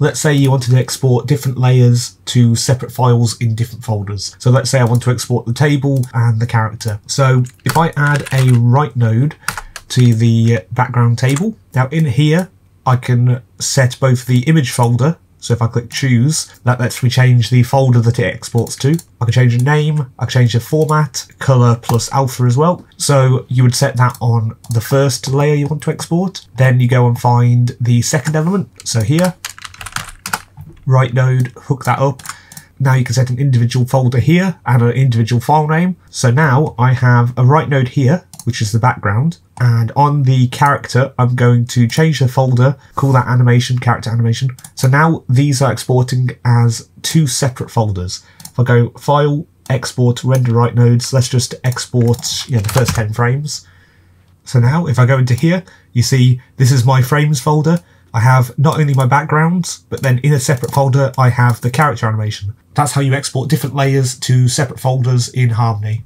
let's say you wanted to export different layers to separate files in different folders. So let's say I want to export the table and the character. So if I add a right node to the background table, now in here I can set both the image folder. So if I click choose, that lets me change the folder that it exports to. I can change the name, I can change the format, color plus alpha as well. So you would set that on the first layer you want to export. Then you go and find the second element. So here, right node, hook that up. Now you can set an individual folder here and an individual file name. So now I have a right node here, which is the background. And on the character, I'm going to change the folder, call that animation, character animation. So now these are exporting as two separate folders. If I go file, export, render right nodes, let's just export the first 10 frames. So now if I go into here, you see this is my frames folder. I have not only my backgrounds, but then in a separate folder, I have the character animation. That's how you export different layers to separate folders in Harmony.